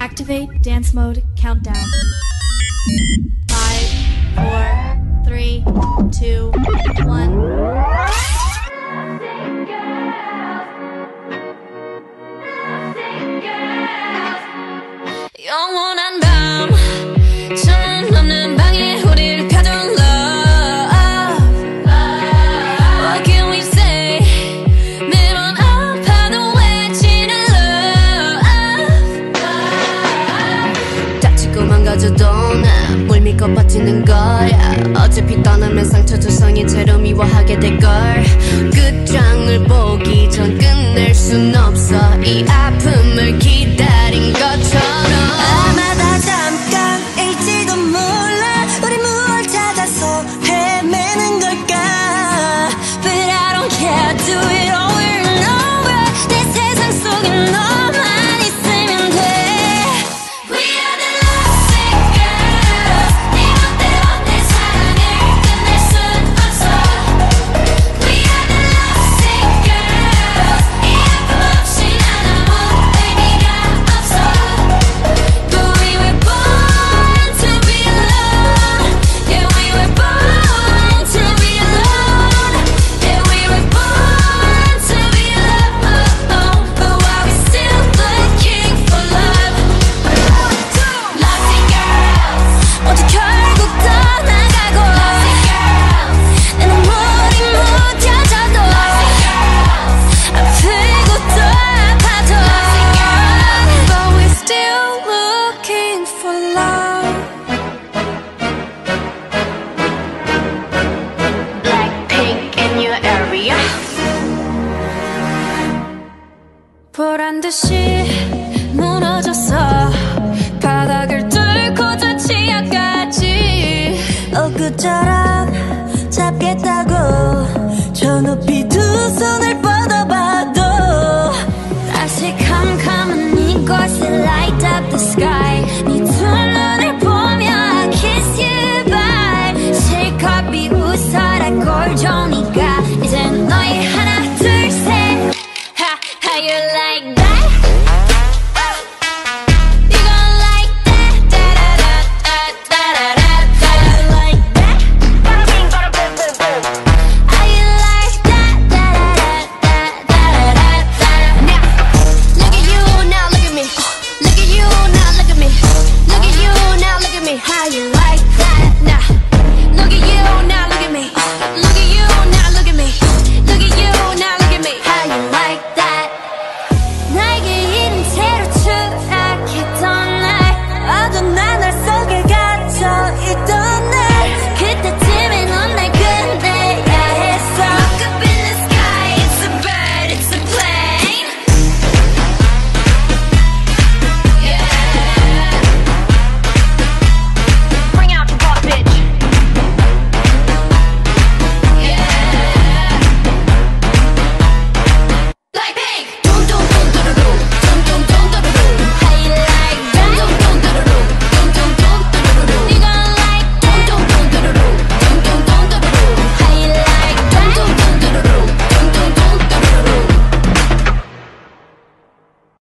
Activate dance mode countdown. 5, 4, 3, 2, 1. 영원한 밤 전 없는 방에 우릴 가둔 love. What can we say? 매번 아파도 외치는 love. 다치고 망가져도 나 뭘 믿고 버티는 거야. 어차피 떠나면 상처 투성이 채로 미워하게 될걸. 끝장을 보기 전 끝낼 순 없어. 이 아픔을 기다린 것처럼 보란 듯이 무너졌어. 바닥을 뚫고 저 지하까지. 엊그저라